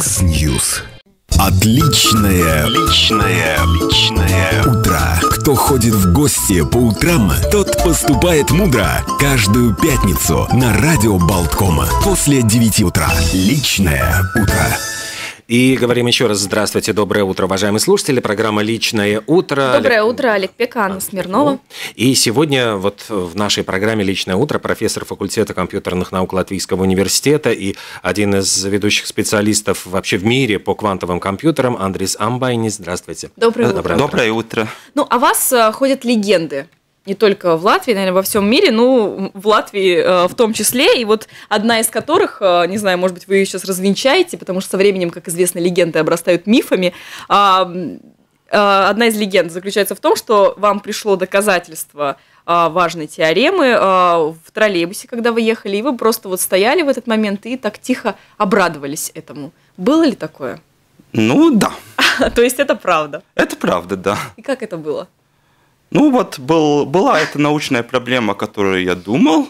Микс Ньюс. Отличное утро. Кто ходит в гости по утрам, тот поступает мудро. Каждую пятницу на Радио Baltkom после 9 утра. Личное утро. И говорим еще раз здравствуйте, доброе утро, уважаемые слушатели. Программа «Личное утро». Доброе утро, Олег Пекан, Анна Смирнова. И сегодня вот в нашей программе «Личное утро» профессор факультета компьютерных наук Латвийского университета и один из ведущих специалистов вообще в мире по квантовым компьютерам Андрис Амбайнис. Здравствуйте. Доброе утро. Ну, о вас ходят легенды. Не только в Латвии, наверное, во всем мире, но в Латвии в том числе. И вот одна из которых, не знаю, может быть, вы ее сейчас развенчаете, потому что со временем, как известно, легенды обрастают мифами. Одна из легенд заключается в том, что вам пришло доказательство важной теоремы в троллейбусе, когда вы ехали, и вы просто вот стояли в этот момент и так тихо обрадовались этому. Было ли такое? Ну, да. То есть это правда? Это правда, да. И как это было? Ну вот, была эта научная проблема, о которой я думал.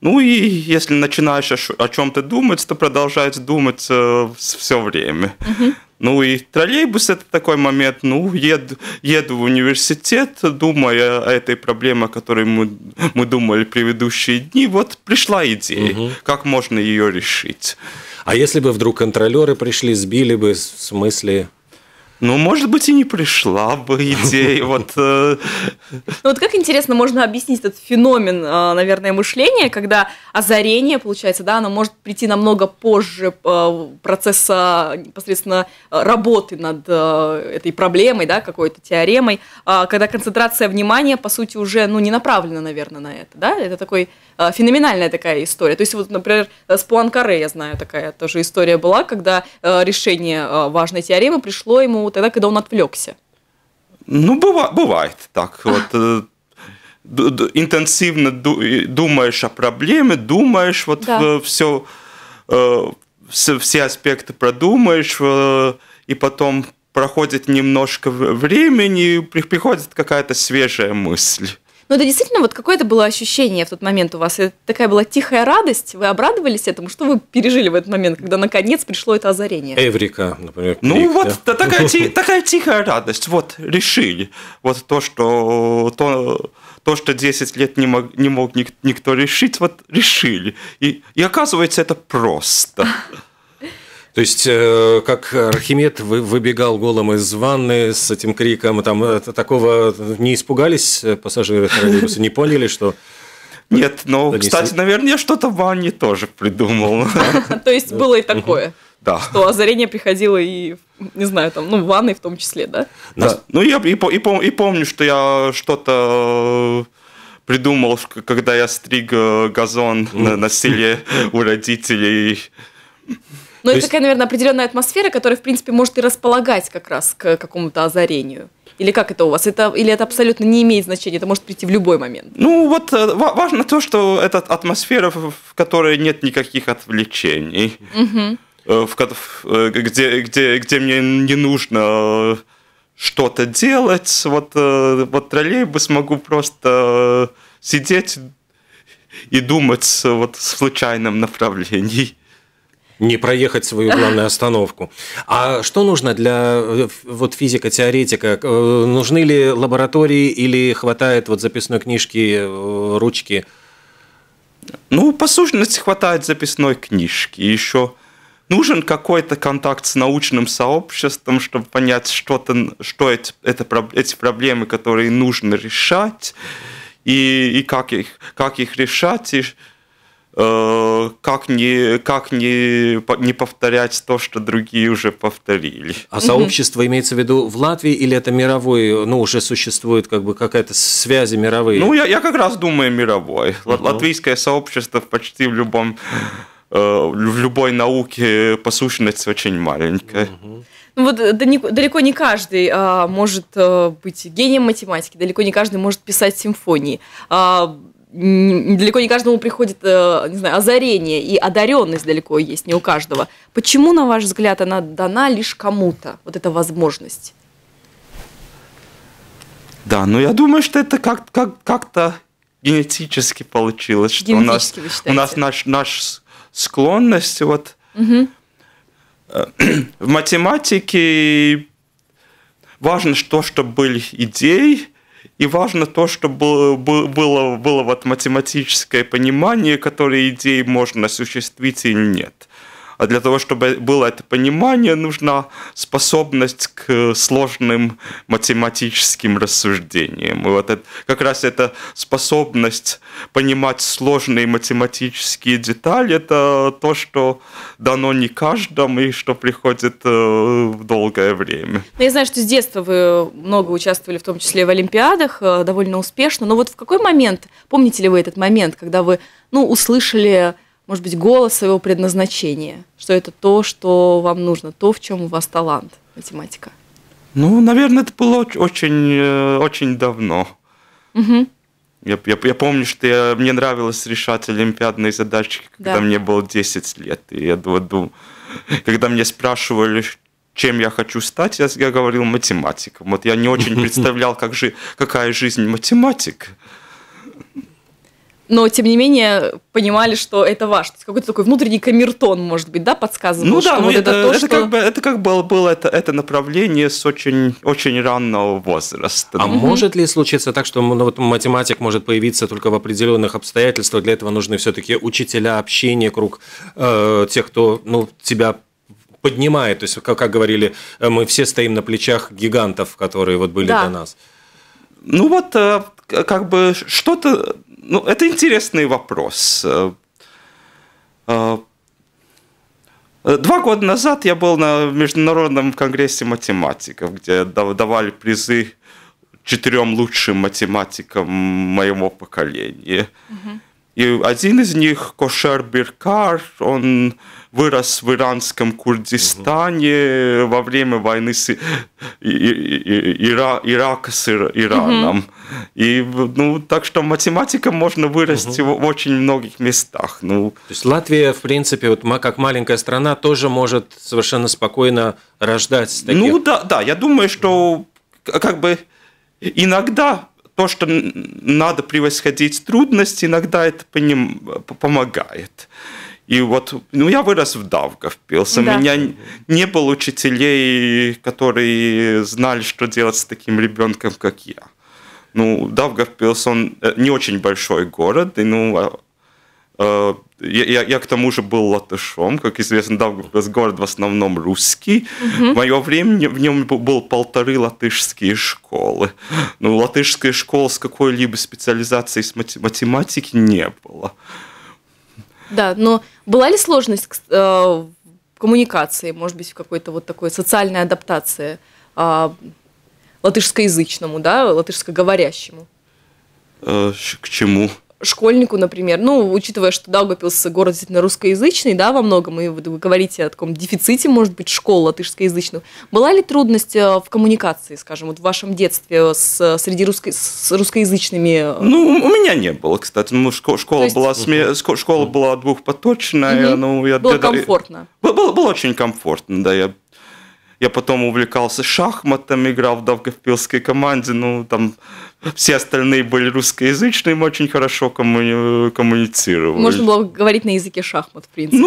Ну и если начинаешь о чем-то думать, то продолжаешь думать все время. Ну и троллейбус – это такой момент. Ну, еду в университет, думая о этой проблеме, о которой мы думали предыдущие дни. Вот пришла идея, как можно ее решить. А если бы вдруг контролеры пришли, сбили бы, в смысле… Ну, может быть, и не пришла бы идея. Вот как интересно можно объяснить этот феномен, наверное, мышления, когда озарение, получается, да, оно может прийти намного позже процесса непосредственно работы над этой проблемой, да, какой-то теоремой, когда концентрация внимания, по сути, уже, ну, не направлена, наверное, на это, да? Это такой феноменальная такая история. То есть, вот, например, с Пуанкаре, я знаю, такая тоже история была, когда решение важной теоремы пришло ему тогда, когда он отвлекся. Ну, бывает так. Вот, интенсивно думаешь о проблеме, думаешь, вот да. все аспекты продумаешь, и потом проходит немножко времени, и приходит какая-то свежая мысль. Ну, это действительно вот какое-то было ощущение в тот момент у вас? Это такая была тихая радость? Вы обрадовались этому? Что вы пережили в этот момент, когда наконец пришло это озарение? Эврика, например. Крик, ну, вот да? такая тихая радость. Вот, решили. Вот то, что 10 лет не мог никто решить, вот решили. И оказывается, это просто. То есть, как Архимед выбегал голым из ванны с этим криком, там такого не испугались пассажиры троллейбуса, не поняли, что… Нет, но, кстати, наверное, я что-то в ванне тоже придумал. То есть, было и такое? Да. Что озарение приходило и, не знаю, там, ну, в ванной в том числе, да? Да. Ну, я и помню, что я что-то… придумал, когда я стриг газон на селе у родителей. Ну, это такая, наверное, определенная атмосфера, которая, в принципе, может и располагать как раз к какому-то озарению. Или как это у вас? Или это абсолютно не имеет значения? Это может прийти в любой момент? Ну, вот важно то, что это атмосфера, в которой нет никаких отвлечений, где мне не нужно что-то делать. Вот троллейбус могу просто сидеть и думать вот, в случайном направлении. Не проехать свою главную остановку. А что нужно для вот, физика-теоретика? Нужны ли лаборатории или хватает вот, записной книжки, ручки? Ну, по сущности, хватает записной книжки. Еще нужен какой-то контакт с научным сообществом, чтобы понять, что эти проблемы, которые нужно решать, и как их решать, и как не повторять то, что другие уже повторили. А сообщество имеется в виду в Латвии или это мировое? Ну, уже существует как бы какая-то связи мировые? Ну, я как раз думаю мировой. Латвийское сообщество почти в любой науке по сущности очень маленькое. Ну, вот далеко не каждый может быть гением математики, далеко не каждый может писать симфонии. Далеко не каждому приходит, не знаю, озарение, и одаренность далеко есть, не у каждого. Почему, на ваш взгляд, она дана лишь кому-то, вот эта возможность? Да, но я думаю, что это как-то генетически получилось, что у нас наша склонность вот В математике важно то, чтобы были идеи, и важно то, чтобы было вот математическое понимание, которые идеи можно осуществить или нет. А для того, чтобы было это понимание, нужна способность к сложным математическим рассуждениям. И вот это, как раз эта способность понимать сложные математические детали, это то, что дано не каждому и что приходит в долгое время. Я знаю, что с детства вы много участвовали, в том числе в Олимпиадах, довольно успешно. Но вот в какой момент, помните ли вы этот момент, когда вы, услышали, может быть, голос своего предназначения, что это то, что вам нужно, то, в чем у вас талант, математика? Наверное, это было очень давно. Угу. Я помню, что мне нравилось решать олимпиадные задачи, когда мне было 10 лет. И я думаю, когда меня спрашивали, чем я хочу стать, я говорил математиком. Вот я не очень представлял, какая жизнь математика. Но, тем не менее, понимали, что это важно. Какой-то такой внутренний камертон, может быть, подсказывал, что вот это то, что... Это направление с очень раннего возраста. А может ли случиться так, что математик может появиться только в определенных обстоятельствах? Для этого нужны все-таки учителя, общение, круг тех, кто тебя поднимает. То есть, как говорили, мы все стоим на плечах гигантов, которые были до нас. Что-то... это интересный вопрос. 2 года назад я был на Международном конгрессе математиков, где давали призы 4 лучшим математикам моего поколения. Угу. И один из них, Кошер Биркар, он вырос в иранском Курдистане во время войны Ирака с Ираном. И, так что математика можно вырасти в очень многих местах. То есть Латвия, в принципе, как маленькая страна, тоже может совершенно спокойно рождать таких... я думаю, что иногда... То, что надо превосходить трудности, иногда это помогает. И я вырос в Даугавпилсе, у меня не было учителей, которые знали, что делать с таким ребенком, как я. Даугавпилс, он не очень большой город, и, я к тому же был латышом, как известно, Даугавпилс город в основном русский. В мое время в нем было 1,5 латышские школы. Латышская школа с какой-либо специализацией с математики не было. Да, но была ли сложность в коммуникации, может быть, в какой-то такой социальной адаптации латышскоязычному, латышскоговорящему? К чему? Школьнику, например, учитывая, что Даугавпилс город действительно русскоязычный, во многом, и вы говорите о таком дефиците, может быть, школ латышскоязычных. Была ли трудность в коммуникации, скажем, в вашем детстве с русскоязычными? У меня не было, кстати. Школа была двухпоточная. Было комфортно? Было очень комфортно, да. Я потом увлекался шахматами, играл в Даугавпилсской команде, там все остальные были русскоязычные, мы очень хорошо коммуницировали. Можно было говорить на языке шахмат, в принципе. В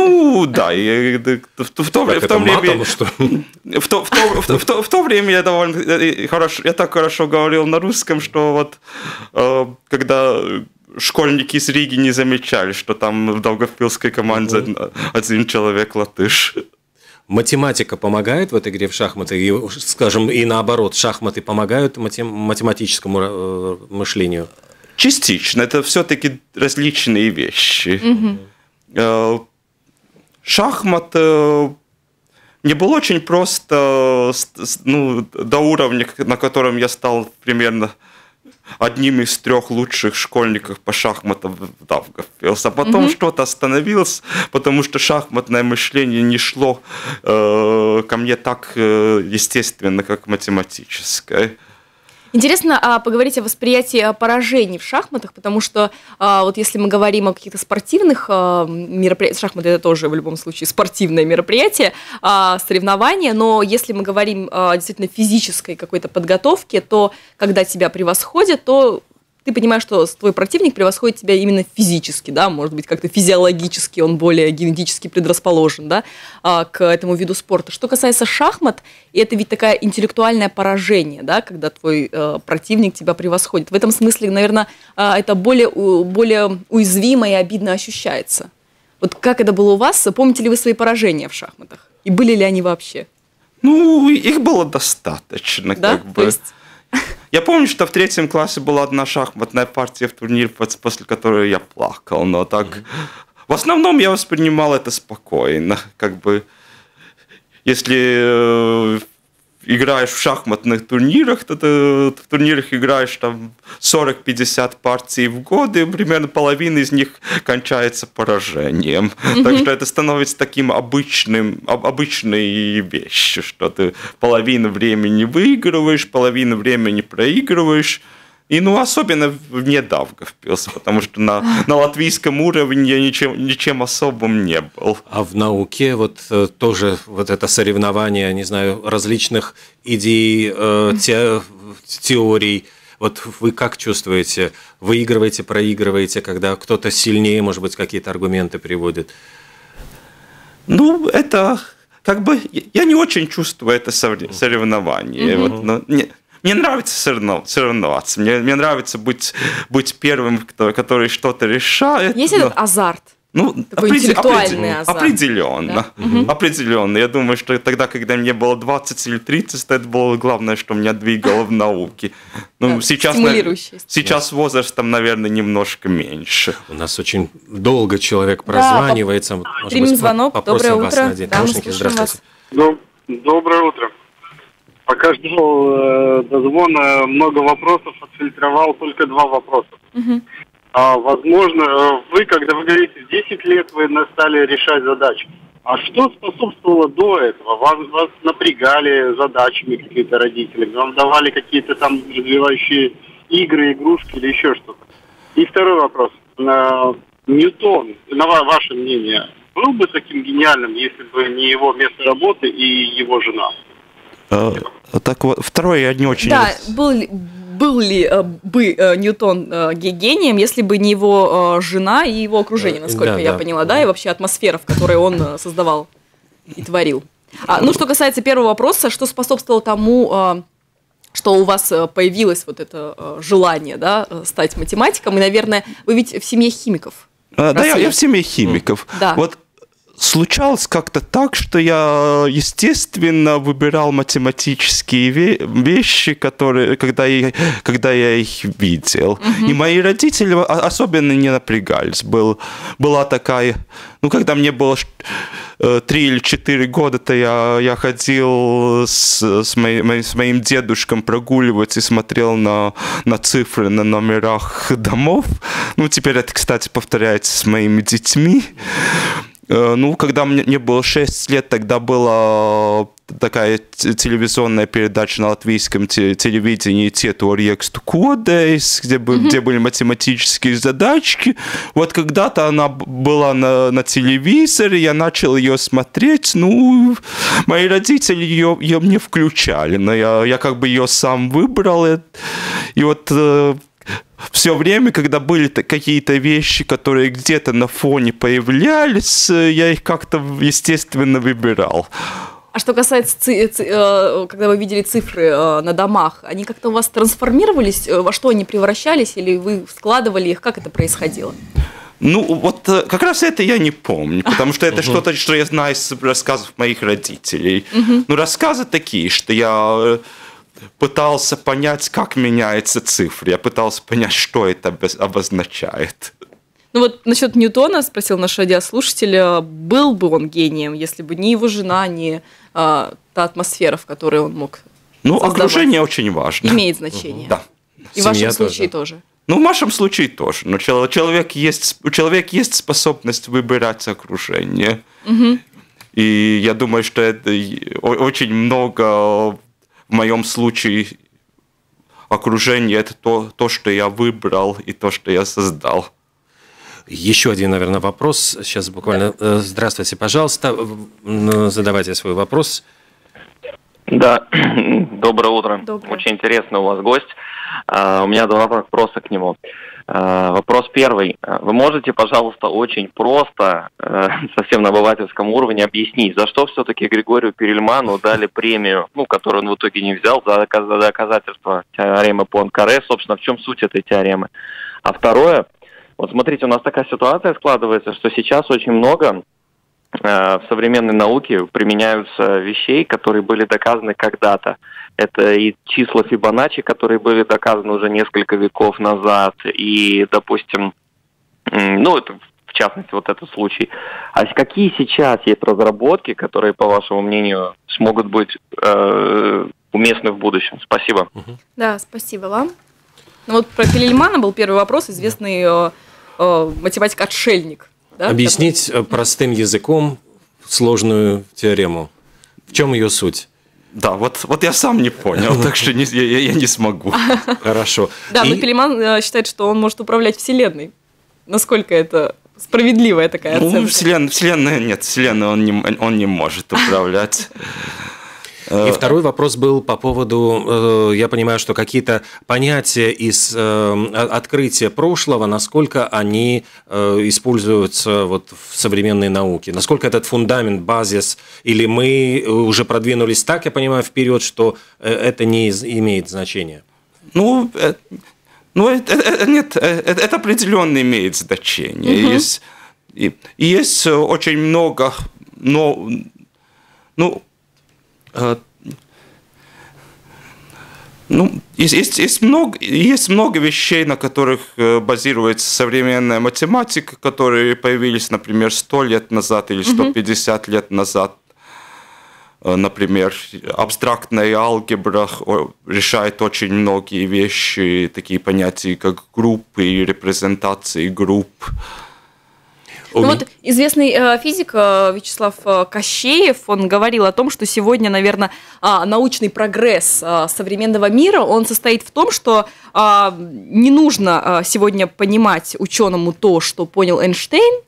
то время я так хорошо говорил на русском, что когда... Школьники из Риги не замечали, что там в Даугавпилсской команде один человек латыш. Математика помогает в этой игре в шахматы, и, скажем, и наоборот, шахматы помогают математическому мышлению? Частично. Это все-таки различные вещи. Угу. Шахмат мне было очень просто до уровня, на котором я стал примерно одним из 3 лучших школьников по шахматам в Даугавпилсе. А потом что-то остановилось, потому что шахматное мышление не шло ко мне так естественно, как математическое. Интересно поговорить о восприятии поражений в шахматах, потому что если мы говорим о каких-то спортивных мероприятиях, шахматы это тоже в любом случае спортивное мероприятие, соревнование, но если мы говорим о действительно физической какой-то подготовке, то когда тебя превосходят, то ты понимаешь, что твой противник превосходит тебя именно физически, да, может быть, как-то физиологически он более генетически предрасположен, да, к этому виду спорта. Что касается шахмат, это ведь такая интеллектуальное поражение, да, когда твой противник тебя превосходит. В этом смысле, наверное, это более уязвимо и обидно ощущается. Вот как это было у вас? Помните ли вы свои поражения в шахматах? И были ли они вообще? Ну, их было достаточно, да? Как бы. То есть... Я помню, что в 3 классе была одна шахматная партия в турнире, после которой я плакал, но так... В основном я воспринимал это спокойно, как бы... Если играешь в шахматных турнирах, то ты в турнирах играешь там 40-50 партий в год, и примерно половина из них кончается поражением. Так что это становится таким обычной вещью, что ты половину времени выигрываешь, половину времени проигрываешь. И ну, особенно вне Даугавпилса, потому что на латвийском уровне я ничем особым не был. А в науке вот тоже вот это соревнование, не знаю, различных идей, теорий. Вот вы как чувствуете? Выигрываете, проигрываете, когда кто-то сильнее, может быть, какие-то аргументы приводит? Ну, это как бы... Я не очень чувствую это соревнование. Вот, но, мне нравится соревноваться, мне нравится быть первым, который что-то решает. Есть этот азарт? Ну, такой интеллектуальный азарт. Определенно. Да? Определенно. Я думаю, что тогда, когда мне было 20 или 30, это было главное, что меня двигало в науке. Ну, да, сейчас возрастом, наверное, немножко меньше. У нас очень долго человек прозванивается. Да, звонок. Доброе утро. Здравствуйте. Доброе утро. Пока ждал до звона, много вопросов, отфильтровал только 2 вопроса. Возможно, вы, когда вы говорите, в 10 лет вы стали решать задачи. А что способствовало до этого? Вас напрягали задачами какие-то родители, вам давали какие-то там развивающие игры, игрушки или еще что-то? И второй вопрос. Ньютон, на ваше мнение, был бы таким гениальным, если бы не его место работы и его жена? Так вот, второе я не очень... Да, был ли бы Ньютон гением, если бы не его жена и его окружение, насколько я поняла, да, и вообще атмосфера, в которой он создавал и творил. Ну, что касается первого вопроса, что способствовало тому, что у вас появилось вот это желание, да, стать математиком, и, наверное, вы ведь в семье химиков. Да, я в семье химиков. Да. Вот. Случалось как-то так, что я, естественно, выбирал математические вещи, которые, когда я их видел. И мои родители особенно не напрягались. Была такая... Ну, когда мне было 3 или 4 года, то я ходил с моим дедушком прогуливать и смотрел на цифры на номерах домов. Ну, теперь это, кстати, повторяется с моими детьми. Ну, когда мне было 6 лет, тогда была такая телевизионная передача на латвийском телевидении «Тетуорьексту Кодейс», где были математические задачки. Вот когда-то она была на телевизоре, я начал ее смотреть. Ну, мои родители ее мне включали, но я как бы ее сам выбрал. И вот... Все время, когда были какие-то вещи, которые где-то на фоне появлялись, я их как-то, естественно, выбирал. А что касается, когда вы видели цифры на домах, они как-то у вас трансформировались? Во что они превращались? Или вы складывали их? Как это происходило? Ну, вот как раз это я не помню, потому что это что-то, что я знаю из рассказов моих родителей. Ну, рассказы такие, что я... пытался понять, как меняются цифры. Я пытался понять, что это обозначает. Ну вот насчет Ньютона спросил наш радиослушатель, был бы он гением, если бы ни его жена, ни та атмосфера, в которой он мог создавать. Окружение очень важно. Имеет значение. Да. И в вашем случае тоже. Ну, в вашем случае тоже. Но у человека есть способность выбирать окружение. И я думаю, что это очень много... В моем случае окружение – это то, что я выбрал, и то, что я создал. Еще один, наверное, вопрос. Сейчас буквально. Да. Здравствуйте, пожалуйста. Задавайте свой вопрос. Да, доброе утро. Очень интересный у вас гость. У меня два вопроса к нему. Вопрос первый. Вы можете, пожалуйста, очень просто, совсем на обывательском уровне, объяснить, за что все-таки Григорию Перельману дали премию, которую он в итоге не взял, за доказательство теоремы Пуанкаре, собственно, в чем суть этой теоремы? А второе, вот смотрите, у нас такая ситуация складывается, что сейчас очень много в современной науке применяются вещей, которые были доказаны когда-то. Это и числа Фибоначчи, которые были доказаны уже несколько веков назад, и, допустим, это в частности вот этот случай. А какие сейчас есть разработки, которые, по вашему мнению, смогут быть уместны в будущем? Спасибо. Да, спасибо вам. Про Перельмана был первый вопрос, известный математик-отшельник. Да? Объяснить простым языком сложную теорему. В чем ее суть? Да, вот я сам не понял, так что я не смогу. Хорошо. Да, но Перельман считает, что он может управлять Вселенной. Насколько это справедливая такая оценка? Вселенная он не может управлять. И второй вопрос был по поводу, я понимаю, что какие-то понятия из открытия прошлого, насколько они используются в современной науке, насколько этот фундамент, базис, или мы уже продвинулись так, я понимаю, вперед, что это не имеет значения? Нет, это определенно имеет значение. Угу. Есть очень много, есть много вещей, на которых базируется современная математика, которые появились, например, 100 лет назад или 150 лет назад. Например, абстрактная алгебра решает очень многие вещи, такие понятия, как группы и репрезентации групп. Известный физик Вячеслав Кощеев, он говорил о том, что сегодня, наверное, научный прогресс современного мира, он состоит в том, что не нужно сегодня понимать ученому то, что понял Эйнштейн,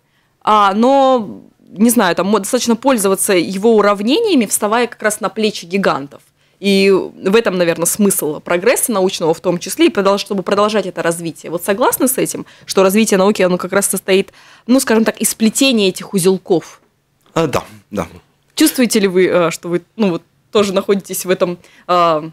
но, не знаю, достаточно пользоваться его уравнениями, вставая как раз на плечи гигантов. И в этом, наверное, смысл прогресса научного в том числе, и чтобы продолжать это развитие. Согласны с этим, что развитие науки, оно как раз состоит, из сплетения этих узелков? Да. Чувствуете ли вы, что вы тоже находитесь в этом, в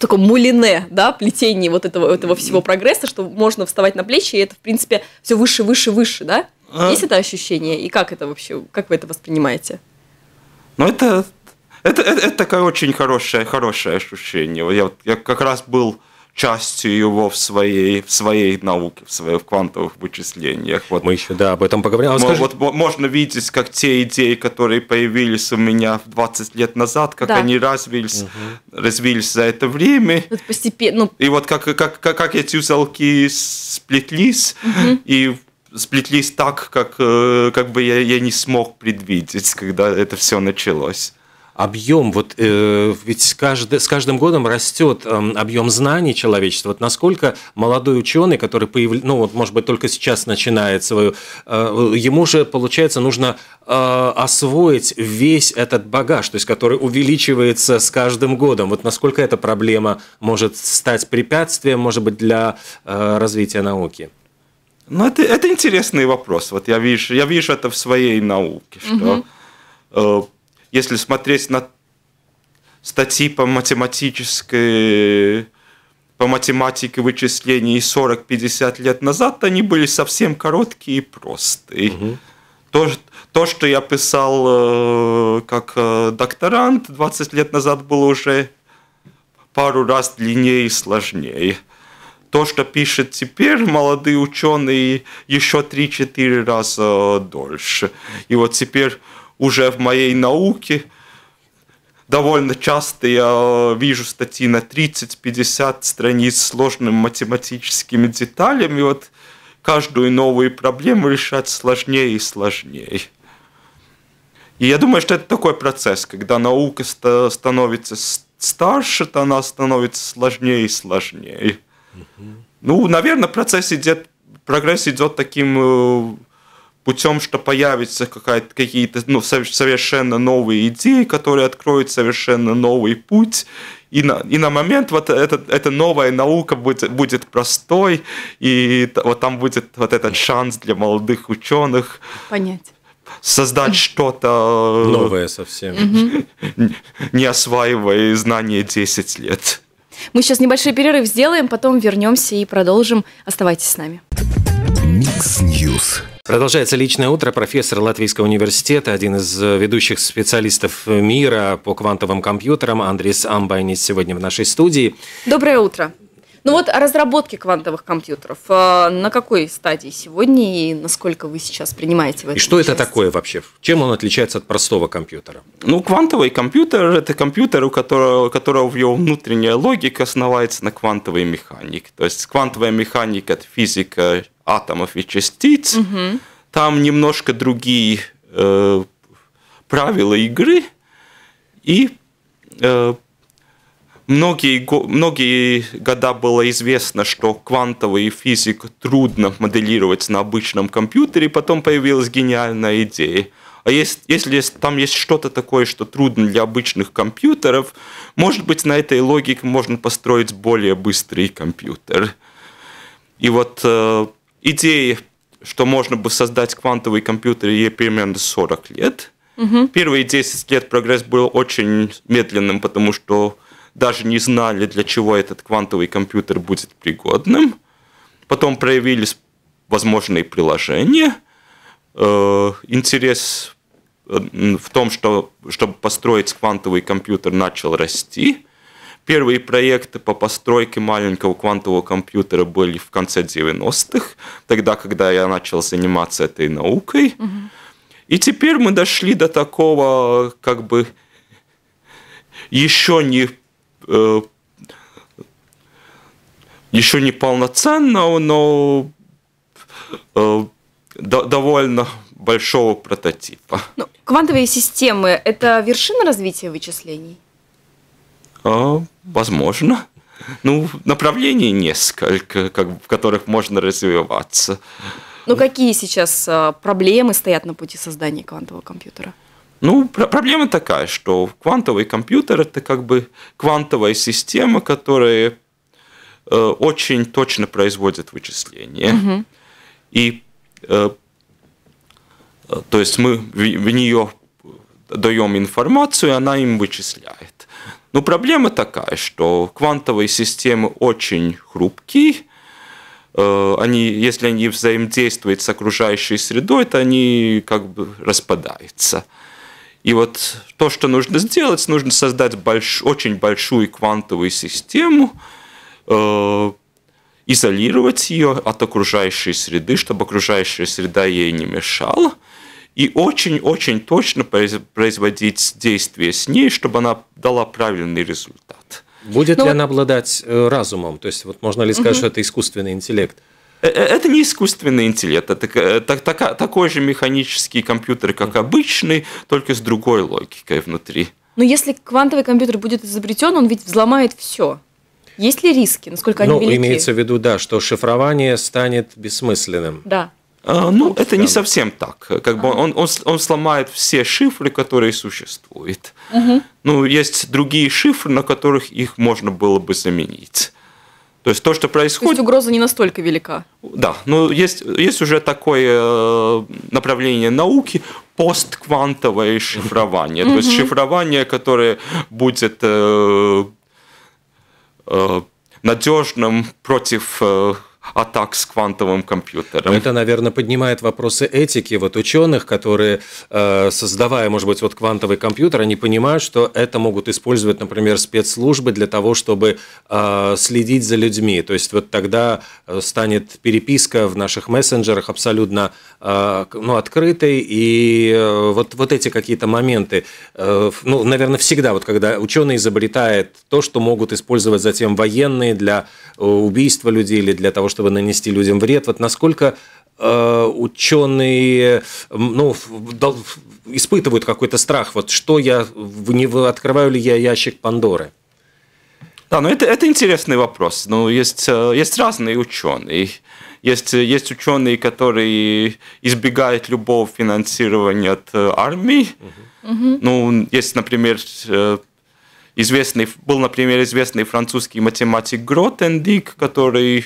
таком мулине, да, плетении этого всего прогресса, что можно вставать на плечи, и это, в принципе, все выше, выше, выше, да? Есть это ощущение? И как это вообще, как вы это воспринимаете? Это такое очень хорошее ощущение. Я как раз был частью его в своей науке, в своих квантовых вычислениях. Мы еще, об этом поговорим. Можно видеть, как те идеи, которые появились у меня 20 лет назад, как они развились за это время. Постепенно. И как эти узелки сплетлись, и сплетлись так, как бы я не смог предвидеть, когда это все началось. Объем, ведь с каждым годом растет объем знаний человечества. Насколько молодой ученый, который может быть, только сейчас начинает свою, ему же, получается, нужно освоить весь этот багаж, то есть который увеличивается с каждым годом. Насколько эта проблема может стать препятствием, может быть, для развития науки? Это интересный вопрос. Я вижу это в своей науке, что если смотреть на статьи по математике вычислений 40-50 лет назад, они были совсем короткие и простые. То, что я писал как докторант 20 лет назад, было уже пару раз длиннее и сложнее. То, что пишут теперь молодые ученые, еще 3-4 раза дольше. И теперь уже в моей науке довольно часто я вижу статьи на 30-50 страниц с сложными математическими деталями. И каждую новую проблему решать сложнее и сложнее. И я думаю, что это такой процесс, когда наука становится старше, то она становится сложнее и сложнее. Наверное, прогресс идет таким путем, что появятся какие-то совершенно новые идеи, которые откроют совершенно новый путь, И на момент вот эта новая наука будет простой, и вот там будет вот этот шанс для молодых ученых создать что-то новое совсем, не осваивая знания 10 лет. Мы сейчас небольшой перерыв сделаем, потом вернемся и продолжим. Оставайтесь с нами. Mix News. Продолжается «Личное утро». Профессор Латвийского университета, один из ведущих специалистов мира по квантовым компьютерам Андрис Амбайнис сегодня в нашей студии. Доброе утро. Ну вот о разработке квантовых компьютеров. На какой стадии сегодня и насколько вы сейчас принимаете в этом? И что это такое вообще? Чем он отличается от простого компьютера? Ну, квантовый компьютер – это компьютер, у которого его внутренняя логика основается на квантовой механике. То есть квантовая механика – это физика атомов и частиц. Угу. Там немножко другие правила игры и Многие года было известно, что квантовую физику трудно моделировать на обычном компьютере, потом появилась гениальная идея. А если там есть что-то такое, что трудно для обычных компьютеров, может быть, на этой логике можно построить более быстрый компьютер. И вот идея, что можно бы создать квантовый компьютер, ей примерно 40 лет. Угу. Первые 10 лет прогресс был очень медленным, потому что даже не знали, для чего этот квантовый компьютер будет пригодным. Потом проявились возможные приложения. Интерес в том, чтобы построить квантовый компьютер, начал расти. Первые проекты по постройке маленького квантового компьютера были в конце 90-х, тогда, когда я начал заниматься этой наукой. Угу. И теперь мы дошли до такого, как бы, еще не полноценного, но довольно большого прототипа. Но квантовые системы – это вершина развития вычислений? Возможно. Ну, направлений несколько, в которых можно развиваться. Но какие сейчас проблемы стоят на пути создания квантового компьютера? Ну, проблема такая, что квантовый компьютер – это как бы квантовая система, которая очень точно производит вычисления. Mm-hmm. И, то есть мы в нее даем информацию, и она им вычисляет. Но проблема такая, что квантовые системы очень хрупкие. Если они взаимодействуют с окружающей средой, то они как бы распадаются. И вот то, что нужно сделать, нужно создать очень большую квантовую систему, изолировать ее от окружающей среды, чтобы окружающая среда ей не мешала, и очень-очень точно производить действия с ней, чтобы она дала правильный результат. Будет ли она обладать разумом? То есть вот можно ли сказать, что это искусственный интеллект? Это не искусственный интеллект, это такой же механический компьютер, как обычный, только с другой логикой внутри. Но если квантовый компьютер будет изобретен, он ведь взломает все. Есть ли риски? Насколько они велики? Имеется в виду, да, что шифрование станет бессмысленным. Да. Ну, это не совсем так. Как бы он сломает все шифры, которые существуют. Угу. Ну, есть другие шифры, на которых их можно было бы заменить. То есть то, что происходит... То есть угроза не настолько велика. Да, но есть уже такое направление науки – постквантовое шифрование. То есть шифрование, которое будет надежным против атак с квантовым компьютером. Это, наверное, поднимает вопросы этики вот ученых, которые, создавая, может быть, вот квантовый компьютер, они понимают, что это могут использовать, например, спецслужбы для того, чтобы следить за людьми. То есть вот тогда станет переписка в наших мессенджерах абсолютно открытой, и вот эти какие-то моменты, наверное, всегда, вот когда ученый изобретает то, что могут использовать затем военные для убийства людей или для того, чтобы нанести людям вред. Вот насколько ученые испытывают какой-то страх, вот что я, не открываю ли я ящик Пандоры? Да, это интересный вопрос. Есть разные ученые. Есть ученые, которые избегают любого финансирования от армии. Угу. Есть, например, был, например, известный французский математик Гротендик, который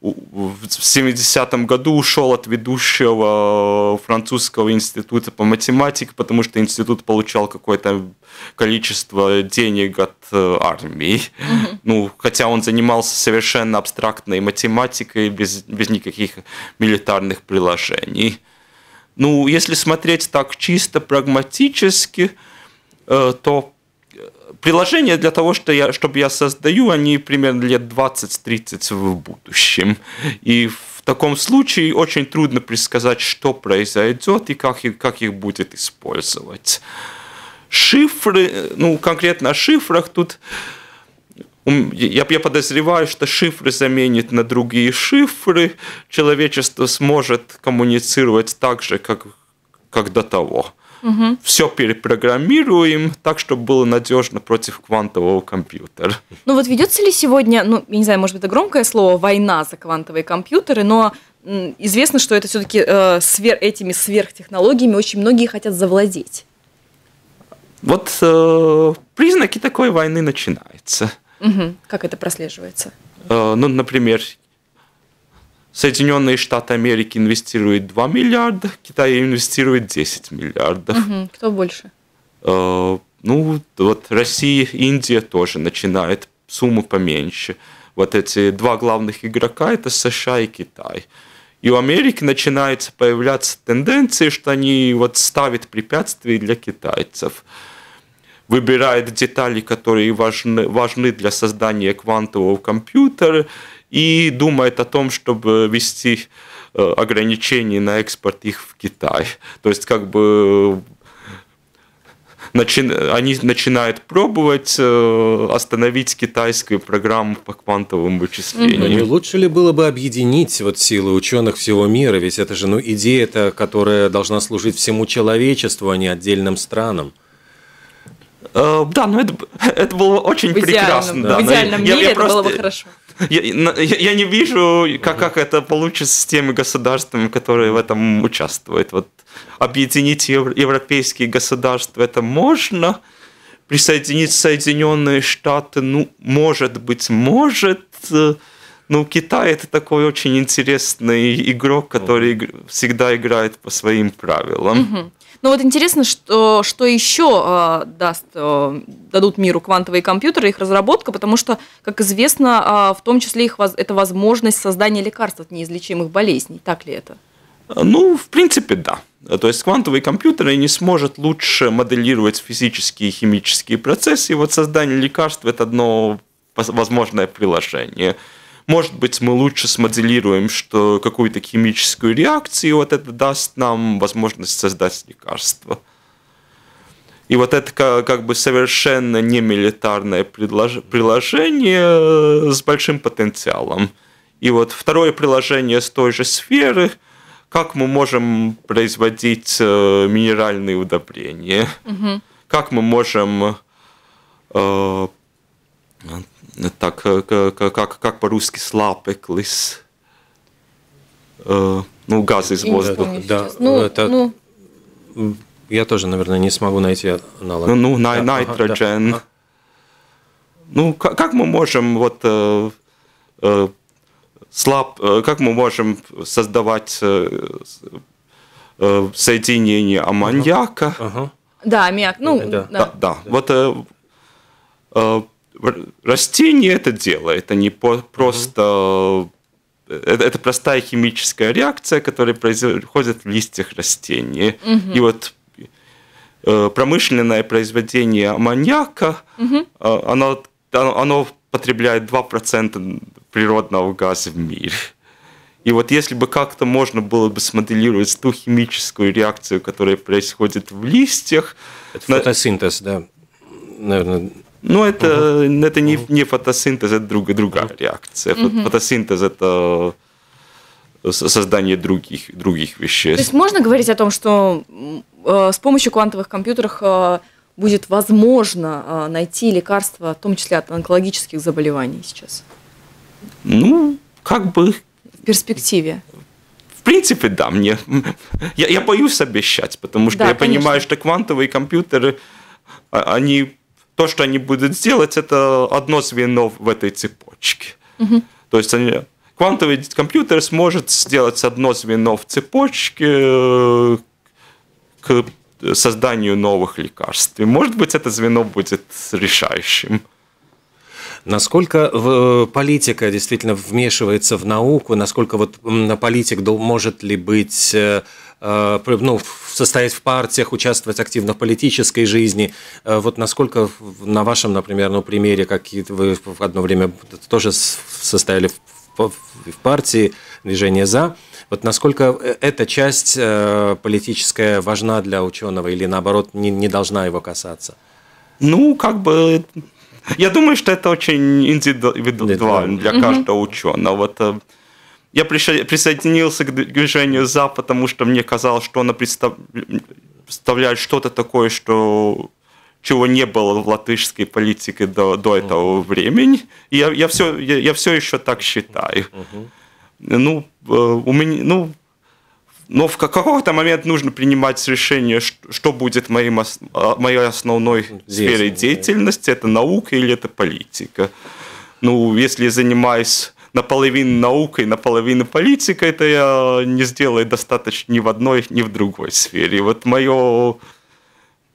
в 70-м году ушел от ведущего французского института по математике, потому что институт получал какое-то количество денег от армии. Mm-hmm. Ну, хотя он занимался совершенно абстрактной математикой, без никаких милитарных приложений. Ну, если смотреть так чисто прагматически, то приложения для того, чтобы я создаю, они примерно лет 20-30 в будущем. И в таком случае очень трудно предсказать, что произойдет и как их будет использовать. Шифры, ну конкретно о шифрах тут, я подозреваю, что шифры заменят на другие шифры. Человечество сможет коммуницировать так же, как до того. Угу. Все перепрограммируем так, чтобы было надежно против квантового компьютера. Ну вот ведется ли сегодня, ну я не знаю, может быть это громкое слово, война за квантовые компьютеры, но известно, что это все-таки этими сверхтехнологиями очень многие хотят завладеть. Вот признаки такой войны начинаются. Угу. Как это прослеживается? Ну, например, Соединенные Штаты Америки инвестируют 2 миллиарда, Китай инвестирует 10 миллиардов. Угу. Кто больше? Ну, вот Россия, Индия тоже начинает сумму поменьше. Вот эти два главных игрока – это США и Китай. И у Америки начинаются появляться тенденции, что они вот ставят препятствия для китайцев. Выбирают детали, которые важны для создания квантового компьютера, и думает о том, чтобы ввести ограничения на экспорт их в Китай. То есть как бы они начинают пробовать остановить китайскую программу по квантовым вычислениям. Не лучше ли было бы объединить вот силы ученых всего мира? Ведь это же идея, которая должна служить всему человечеству, а не отдельным странам. Да, ну это было очень прекрасно. Да. В идеальном мире это было бы хорошо. Я не вижу, как это получится с теми государствами, которые в этом участвуют. Вот объединить европейские государства это можно, присоединить Соединенные Штаты, ну, может быть, может. Ну, Китай это такой очень интересный игрок, который всегда играет по своим правилам. Угу. Ну вот интересно, что еще дадут миру квантовые компьютеры, их разработка, потому что, как известно, в том числе это возможность создания лекарств от неизлечимых болезней. Так ли это? Ну, в принципе, да. То есть квантовые компьютеры не сможет лучше моделировать физические и химические процессы. И вот создание лекарств – это одно возможное приложение. Может быть, мы лучше смоделируем какую-то химическую реакцию, и вот это даст нам возможность создать лекарство. И вот это как бы совершенно не милитарное приложение с большим потенциалом. И вот второе приложение с той же сферы, как мы можем производить минеральные удобрения, угу. Как мы можем... Так, как по-русски слапеклис, ну, газ из воздуха. Да, я тоже, наверное, не смогу найти аналог. Ну, найтроген. Да. Ну, как мы можем вот как мы можем создавать соединение аммиака? Ага. Да, аммиак. Ну, да. Вот растение это делает, а не просто... Mm-hmm. Это простая химическая реакция, которая происходит в листьях растения. Mm-hmm. И вот промышленное произведение аммиака, mm-hmm. оно потребляет 2% природного газа в мире. И вот если бы как-то можно было бы смоделировать ту химическую реакцию, которая происходит в листьях... Это фотосинтез, да? Наверное... Ну, это не фотосинтез, это другая реакция. Фотосинтез – это создание других веществ. То есть можно говорить о том, что с помощью квантовых компьютеров будет возможно найти лекарства, в том числе от онкологических заболеваний сейчас? Ну, как бы… В перспективе? В принципе, да. Я боюсь обещать, потому что я понимаю, что квантовые компьютеры, они… то, что они будут делать, это одно звено в этой цепочке. Угу. То есть квантовый компьютер сможет сделать одно звено в цепочке к созданию новых лекарств. И, может быть, это звено будет решающим. Насколько политика действительно вмешивается в науку? Насколько вот политик может ли быть, ну, состоять в партиях, участвовать активно в политической жизни? Вот насколько на вашем, например, ну, примере, как вы в одно время тоже состояли в партии «Движение за», вот насколько эта часть политическая важна для ученого или, наоборот, не должна его касаться? Ну, как бы... Я думаю, что это очень индивидуально для каждого ученого. Я присоединился к движению «За», потому что мне казалось, что оно представляет что-то такое, чего не было в латышской политике до этого времени. И я все еще так считаю. Но в какой-то момент нужно принимать решение, что будет моей основной сферой деятельности. Это наука или это политика? Ну, если я занимаюсь наполовину наукой, наполовину политикой, то я не сделаю достаточно ни в одной, ни в другой сфере. Вот мое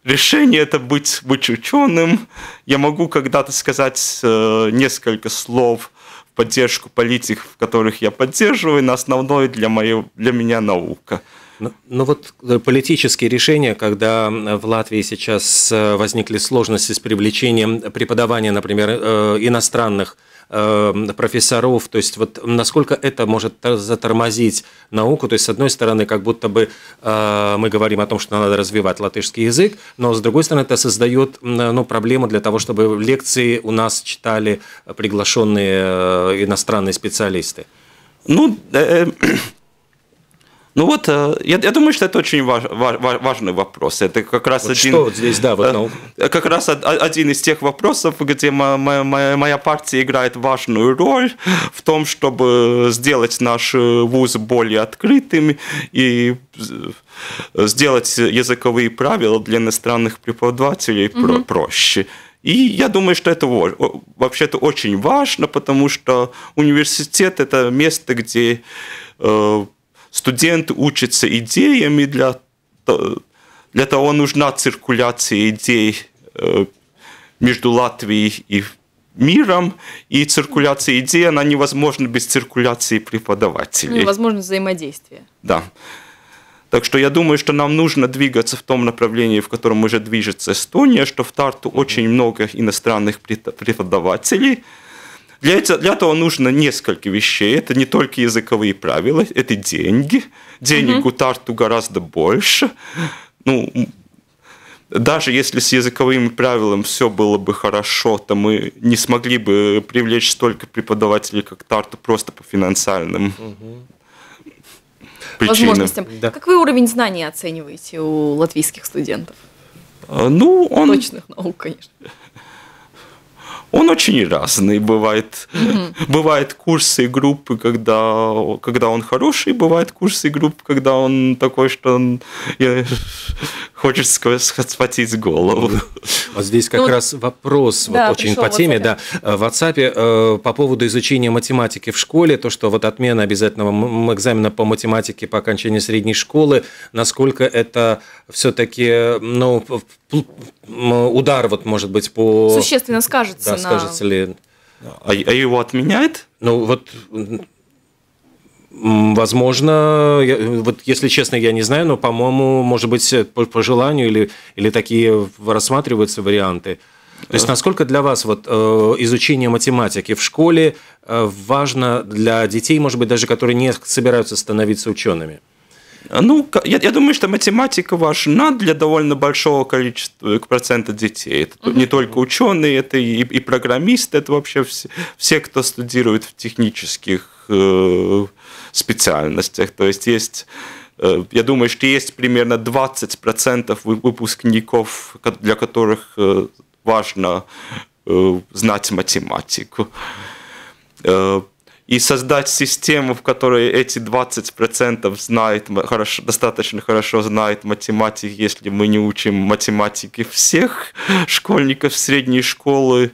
решение – это быть ученым. Я могу когда-то сказать несколько слов поддержку политиков, которых я поддерживаю, на основной для меня наука. Но вот политические решения, когда в Латвии сейчас возникли сложности с привлечением преподавания, например, иностранных профессоров, то есть вот насколько это может затормозить науку, то есть с одной стороны, как будто бы мы говорим о том, что надо развивать латышский язык, но с другой стороны, это создает, ну, проблему для того, чтобы лекции у нас читали приглашенные иностранные специалисты. Ну вот, я думаю, что это очень важный вопрос. Это как раз вот один, что здесь, да, вот наука. Как раз один из тех вопросов, где моя партия играет важную роль в том, чтобы сделать наш вуз более открытым и сделать языковые правила для иностранных преподавателей проще. И я думаю, что это вообще-то очень важно, потому что университет – это место, где студент учится идеями, для того нужна циркуляция идей между Латвией и миром, и циркуляция идей, она невозможна без циркуляции преподавателей. Невозможно взаимодействие. Да. Так что я думаю, что нам нужно двигаться в том направлении, в котором уже движется Эстония, что в Тарту очень много иностранных преподавателей. Для этого нужно несколько вещей. Это не только языковые правила, это деньги. Денег у Тарту гораздо больше. Ну, даже если с языковыми правилами все было бы хорошо, то мы не смогли бы привлечь столько преподавателей, как Тарту, просто по финансовым причинам. Да. Какой уровень знаний оцениваете у латвийских студентов? Ну, точных наук, конечно. Он очень разный. Бывают курсы и группы, когда он хороший, бывают курсы и группы, когда он такой, что он хочет схватить голову. Вот здесь как раз вопрос, да, вот очень по теме, да, в WhatsApp по поводу изучения математики в школе, то, что вот отмена обязательного экзамена по математике по окончании средней школы, насколько это все-таки, ну, удар, вот, может быть, по... Существенно скажется, да, на... скажется ли... А его отменяет? Ну, вот... Возможно, вот если честно, я не знаю, но, по-моему, может быть, по желанию или такие рассматриваются варианты. То есть, насколько для вас вот изучение математики в школе важно для детей, может быть, даже которые не собираются становиться учеными? Ну, я думаю, что математика важна для довольно большого количества процента детей. Это не только ученые, это и программисты, это вообще все, кто студирует в технических специальностях. То есть я думаю, что есть примерно 20% выпускников, для которых важно знать математику. и создать систему, в которой эти 20% достаточно хорошо знают математики, если мы не учим математики всех школьников средней школы,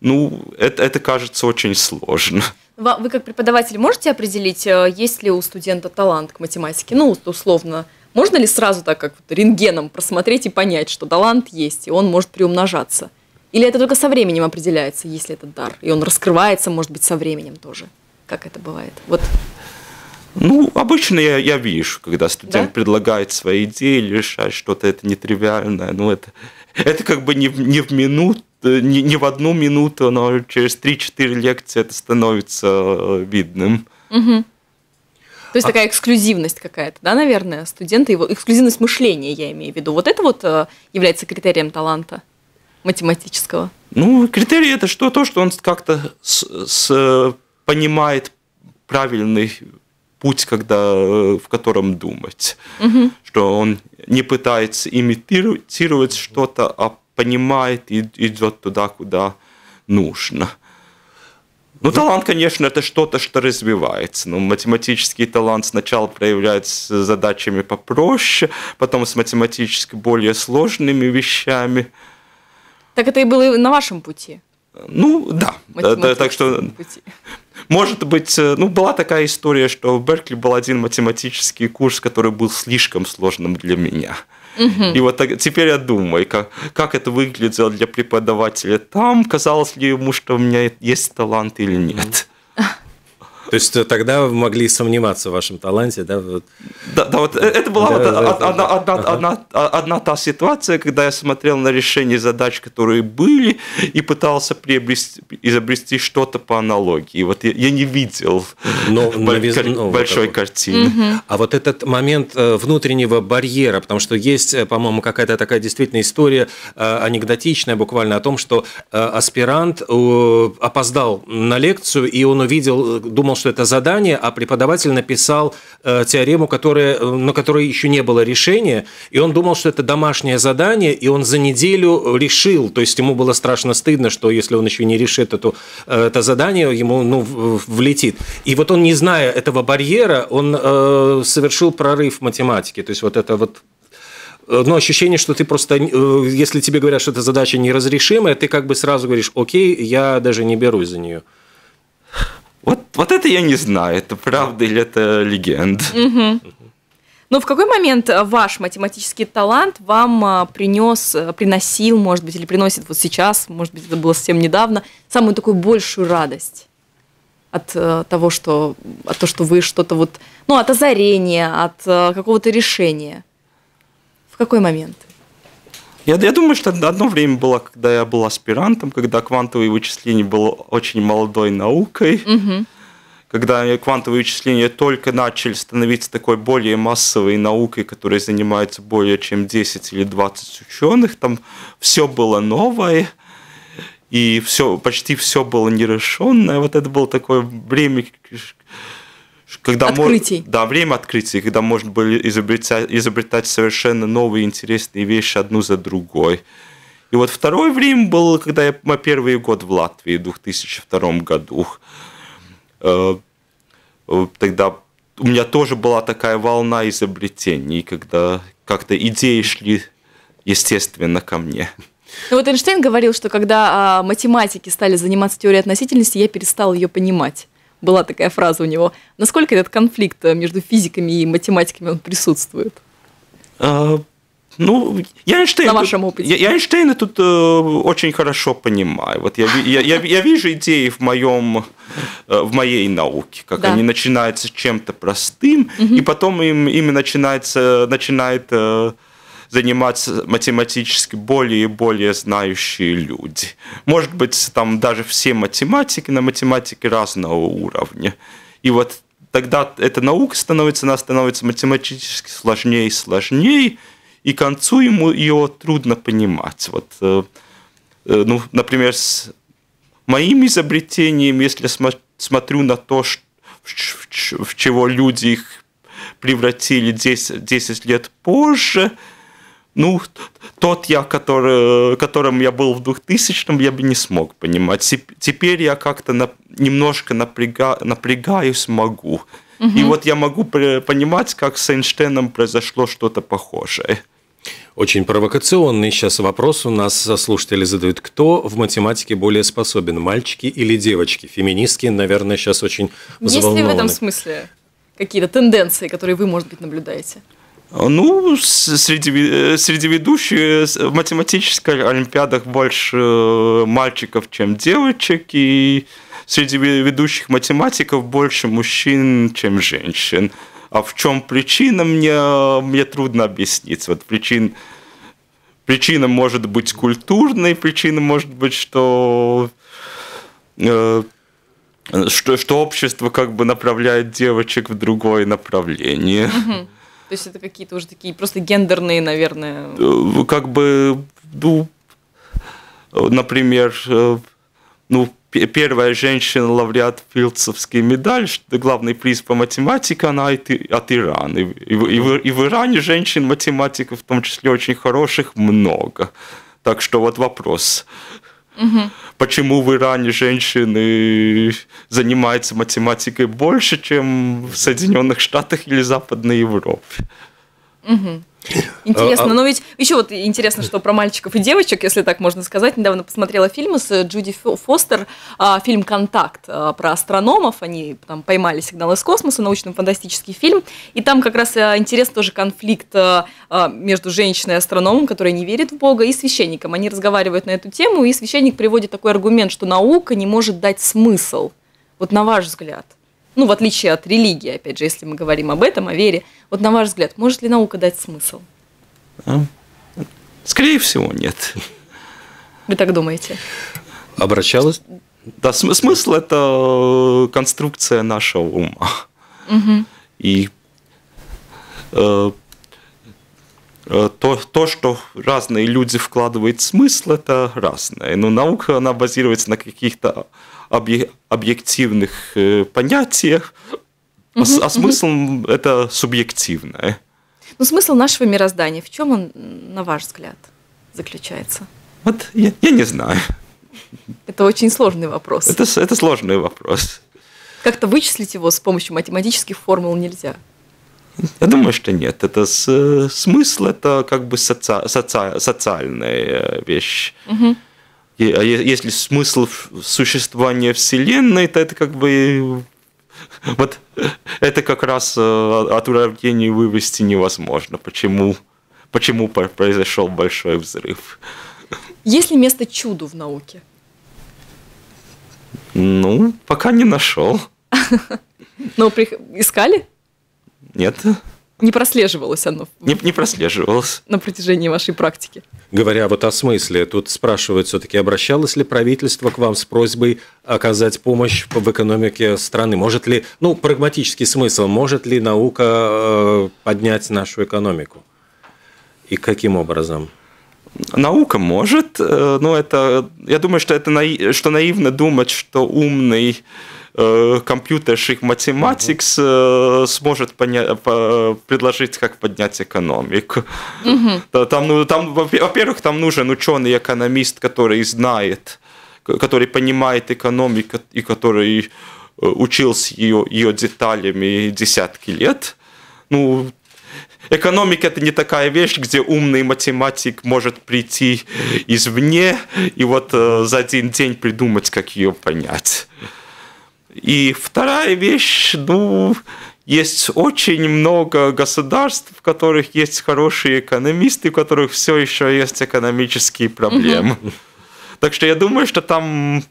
ну, это кажется очень сложно. Вы как преподаватель можете определить, есть ли у студента талант к математике? Ну, условно, можно ли сразу так, как рентгеном, просмотреть и понять, что талант есть, и он может приумножаться? Или это только со временем определяется, если это дар, и он раскрывается, может быть, со временем тоже? Как это бывает? Вот. Ну, обычно я вижу, когда студент предлагает свои идеи, решает что-то, это нетривиальное, ну, это как бы не в одну минуту, но через 3-4 лекции это становится видным. Угу. То есть такая эксклюзивность какая-то, да, наверное, студенты, его эксклюзивность мышления, я имею в виду. Вот это вот является критерием таланта математического? Ну, критерий – это то, что он как-то понимает правильный путь, в котором думать. Угу. Что он не пытается имитировать что-то, а понимает и идет туда, куда нужно. Ну, талант, конечно, это что-то, что развивается. Но математический талант сначала проявляется задачами попроще, потом с математически более сложными вещами. Так это и было на вашем пути? Ну, да. Так что, может быть, ну, была такая история, что в Беркли был один математический курс, который был слишком сложным для меня. И вот теперь я думаю, как это выглядело для преподавателя там, казалось ли ему, что у меня есть талант или нет. То есть тогда вы могли сомневаться в вашем таланте, да? Да, вот это была одна та ситуация, когда я смотрел на решения задач, которые были, и пытался изобрести что-то по аналогии. Вот я не видел большой картины. Угу. А вот этот момент внутреннего барьера, потому что есть, по-моему, какая-то такая действительно история анекдотичная буквально о том, что аспирант опоздал на лекцию, и он думал, что это задание, а преподаватель написал теорему, на которой еще не было решения, и он думал, что это домашнее задание, и он за неделю решил, то есть ему было страшно стыдно, что если он еще не решит это задание, ему влетит. И вот он, не зная этого барьера, он совершил прорыв в математике, то есть вот это вот. Но ощущение, что ты просто, если тебе говорят, что эта задача неразрешимая, ты как бы сразу говоришь: окей, я даже не берусь за нее. Вот это я не знаю, это правда или это легенда. Угу. Но в какой момент ваш математический талант вам приносил, может быть, или приносит вот сейчас, может быть, это было совсем недавно, самую такую большую радость от того, что вы что-то вот, ну, от озарения, от какого-то решения? В какой момент? Я думаю, что одно время было, когда я был аспирантом, когда квантовые вычисления были очень молодой наукой, когда квантовые вычисления только начали становиться такой более массовой наукой, которой занимается более чем 10 или 20 ученых, там все было новое, и почти все было нерешенное. Вот это было такое время... время открытий, когда можно было изобретать совершенно новые интересные вещи одну за другой. И вот второе время было, когда мой первый год в Латвии, в 2002 году. Тогда у меня тоже была такая волна изобретений, когда как-то идеи шли естественно ко мне. Ну вот Эйнштейн говорил, что когда математики стали заниматься теорией относительности, я перестал ее понимать. Была такая фраза у него. Насколько этот конфликт между физиками и математиками он присутствует? На вашем опыте. Я Эйнштейна тут очень хорошо понимаю. Вот я вижу идеи в моей науке, как они начинаются чем-то простым, и потом ими начинает заниматься математически более и более знающие люди. Может быть, там даже все математики на математике разного уровня. И вот тогда эта наука становится математически сложнее и сложнее, и к концу ее трудно понимать. Вот, ну, например, с моим изобретением, если я смотрю на то, в чего люди их превратили 10 лет позже, ну, тот я, которым я был в 2000-м, я бы не смог понимать. Теперь я как-то немножко напрягаюсь, могу. Угу. И вот я могу понимать, как с Эйнштейном произошло что-то похожее. Очень провокационный сейчас вопрос у нас слушатели задают. Кто в математике более способен, мальчики или девочки? Феминистки, наверное, сейчас очень взволнованы. Есть ли в этом смысле какие-то тенденции, которые вы, может быть, наблюдаете? Ну, среди ведущих в математических олимпиадах больше мальчиков, чем девочек, и среди ведущих математиков больше мужчин, чем женщин. А в чем причина, мне трудно объяснить. Вот причина может быть культурной, причина может быть, что общество как бы направляет девочек в другое направление. Угу. То есть это какие-то уже такие просто гендерные, наверное... Как бы, ну, например, ну... Первая женщина-лауреат Филдсовской медали, главный приз по математике, она от Ирана. И в Иране женщин-математиков, в том числе очень хороших, много. Так что вот вопрос. Угу. Почему в Иране женщины занимаются математикой больше, чем в Соединенных Штатах или Западной Европе? Угу. Интересно, но ведь еще вот интересно, что про мальчиков и девочек, если так можно сказать. Недавно посмотрела фильмы с Джуди Фостер, фильм «Контакт» про астрономов. Они там поймали сигнал из космоса, научно-фантастический фильм. И там как раз интересен тоже конфликт между женщиной и астрономом, которая не верит в Бога, и священником. Они разговаривают на эту тему, и священник приводит такой аргумент, что наука не может дать смысл. Вот на ваш взгляд. Ну, в отличие от религии, опять же, если мы говорим об этом, о вере. Вот на ваш взгляд, может ли наука дать смысл? Скорее всего, нет. Вы так думаете? Обращалась? Да, смысл – это конструкция нашего ума. Угу. И то, что разные люди вкладывают в смысл, это разное. Но наука, она базируется на каких-то объективных понятиях, а смысл это субъективное. Ну, смысл нашего мироздания, в чем он, на ваш взгляд, заключается? Вот я не знаю. Это очень сложный вопрос. Это сложный вопрос. Как-то вычислить его с помощью математических формул нельзя? Я думаю, что нет. Это смысл, это как бы социальная вещь. Угу. А если смысл существования Вселенной, то это как бы вот это как раз от уравнений вывести невозможно. Почему произошел большой взрыв? Есть ли место чуду в науке? Ну, пока не нашел. Но искали? Нет. Не прослеживалось оно? Не прослеживалось. На протяжении вашей практики. Говоря вот о смысле, тут спрашивают все-таки, обращалось ли правительство к вам с просьбой оказать помощь в экономике страны? Может ли, ну, прагматический смысл, может ли наука поднять нашу экономику? И каким образом? Наука может, но это, я думаю, что это наивно думать, что умный компьютерщик математик сможет предложить, как поднять экономику. Во-первых, там нужен ученый-экономист, который знает, который понимает экономику и который учился ее деталями десятки лет. Ну, экономика – это не такая вещь, где умный математик может прийти извне и вот за один день придумать, как ее понять. И вторая вещь, ну, есть очень много государств, в которых есть хорошие экономисты, у которых все еще есть экономические проблемы. Угу. Так что я думаю, что там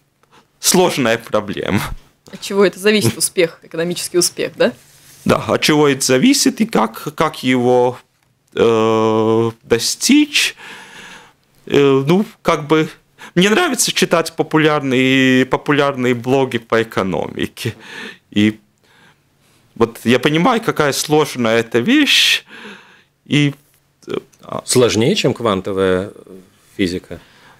сложная проблема. От чего это зависит успех, экономический успех, да? Да, от чего это зависит и как его достичь. Ну, как бы... Мне нравится читать популярные блоги по экономике. И вот я понимаю, какая сложная эта вещь. И... Сложнее, чем квантовая физика?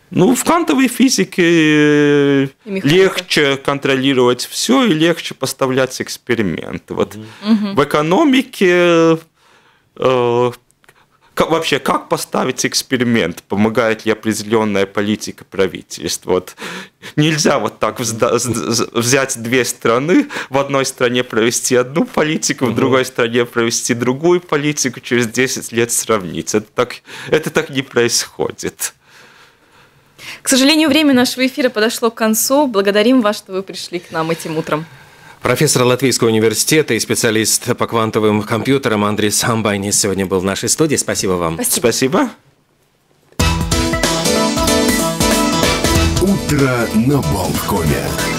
Ну, в квантовой физике легче контролировать все и легче поставлять эксперименты. Вот. В экономике... вообще, как поставить эксперимент? Помогает ли определенная политика правительства? Вот. Нельзя вот так взять две страны, в одной стране провести одну политику, в другой стране провести другую политику, через 10 лет сравнить. Это так не происходит. К сожалению, время нашего эфира подошло к концу. Благодарим вас, что вы пришли к нам этим утром. Профессор Латвийского университета и специалист по квантовым компьютерам Андрис Амбайнис сегодня был в нашей студии. Спасибо вам. Спасибо. Утро на Балткоме.